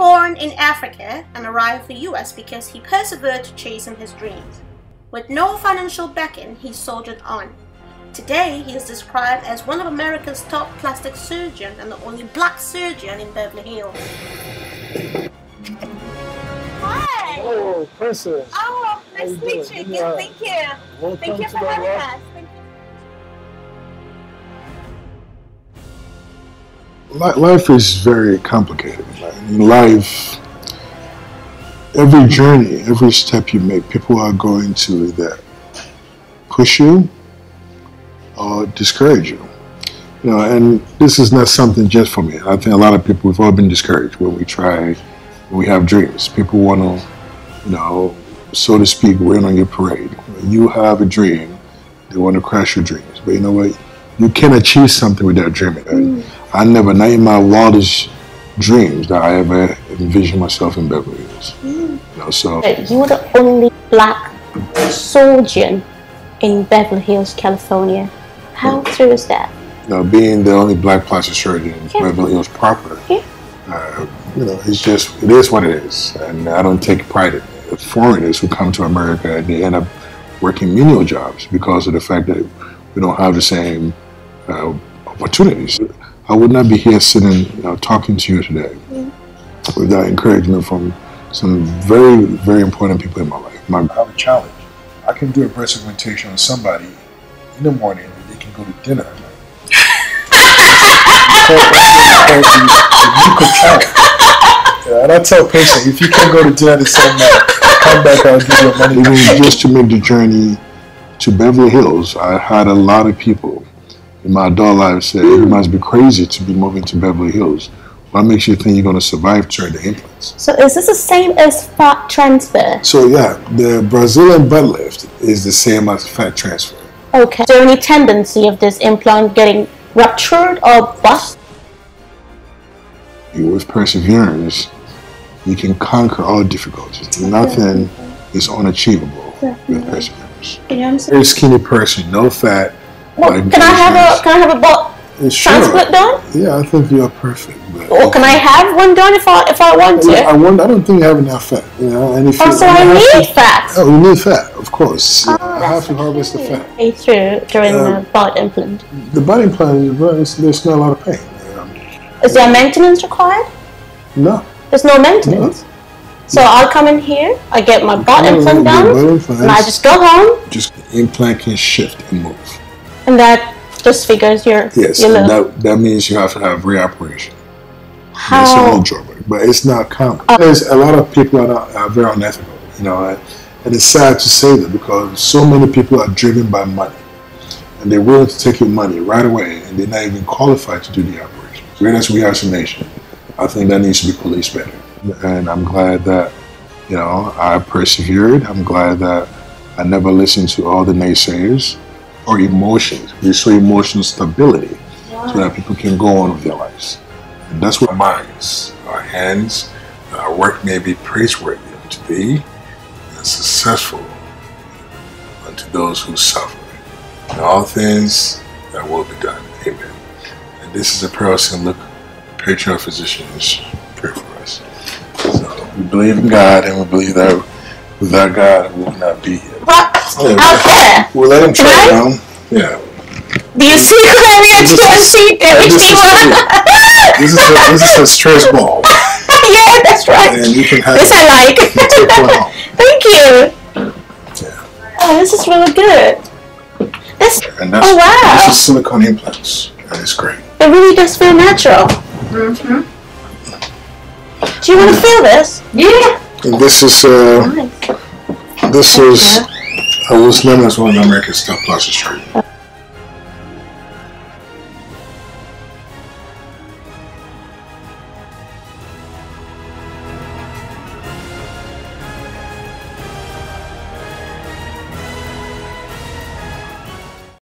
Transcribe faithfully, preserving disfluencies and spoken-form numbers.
born in Africa and arrived in the U S because he persevered to chase his dreams. With no financial backing, he soldiered on. Today, he is described as one of America's top plastic surgeons and the only black surgeon in Beverly Hills. Hi! Oh, Princess! Oh, nice to meet you. Good, thank you. Welcome thank you for having us. Thank you. Life is very complicated. Life, every journey, every step you make, people are going to either push you or discourage you. You know, and this is not something just for me. I think a lot of people, we've all been discouraged when we try, when we have dreams. People want to, you know, so to speak, rain on your parade. When you have a dream, they want to crash your dreams. But you know what? You can achieve something without dreaming. Mm. I never, not in my wildest dreams, that I ever envisioned myself in Beverly Hills. Mm. You know, so. You were the only black surgeon in Beverly Hills, California. How mm. true is that? You know, being the only black plastic surgeon in yeah. Beverly Hills proper, yeah. uh, you know, it's just, it is what it is. And I don't take pride in it. Foreigners who come to America and they end up working menial jobs because of the fact that we don't have the same uh, opportunities. I would not be here sitting, you know, talking to you today yeah. without encouragement from some very, very important people in my life. My, I have a challenge. I can do a breast augmentation on somebody in the morning and they can go to dinner at night. You could try it. Yeah, and I tell patients, if you can't go to dinner the same night, come back, I'll give you money. Just to make the journey to Beverly Hills, I had a lot of people in my adult life say, you must be crazy to be moving to Beverly Hills. What makes you think you're going to survive during the implants? So is this the same as fat transfer? So yeah, the Brazilian butt lift is the same as fat transfer. Okay. Is there any tendency of this implant getting ruptured or bust? With perseverance, you can conquer all difficulties. Nothing is unachievable yeah. with perseverance. Yeah, very skinny person, no fat. Well, can business. I have a can I have a butt sure. transplant done? Yeah, I think you are perfect. But or can I have one done if I if I want to? I, I, want, I don't think I have enough fat. You know, and if oh, you, so I need to, fat. Oh, you need fat, of course. Oh, I have to harvest the fat. Through during um, the butt implant. The butt implant, there's not a lot of pain. Is there maintenance required? No. There's no maintenance? No. So I'll come in here, I get my butt implant done, and I just go home? Just the implant can shift and move. And that just figures your Yes, your and that, that means you have to have reoperation. How? That's a little drawback, but it's not common. Uh, There's a lot of people that are, are very unethical, you know, and, and it's sad to say that because so many people are driven by money, and they're willing to take your money right away, and they're not even qualified to do the operation. Great as we are as a nation, I think that needs to be policed better. And I'm glad that, you know, I persevered. I'm glad that I never listened to all the naysayers or emotions. We show emotional stability wow. so that people can go on with their lives. And that's what our minds, our hands, our work may be praiseworthy to be and successful unto those who suffer. And all things that will be done. Amen. This is a person look, picture of physicians, pray for us. So we believe in God and we believe that without God we will not be here. What? Yeah, out there? We'll let him try it down. Yeah. Do you see Chloe? I can't see everything. This is a, this is a stress ball. Yeah, that's right. And you can have this I like. Thank you. Yeah. Oh, this is really good. This, and that's, oh, wow. This is silicone implants. And it's great. It really does feel natural. Mm-hmm. Do you want to feel this? Yeah. And this is uh, nice. This is, I was known as one of America's top plastic surgeons.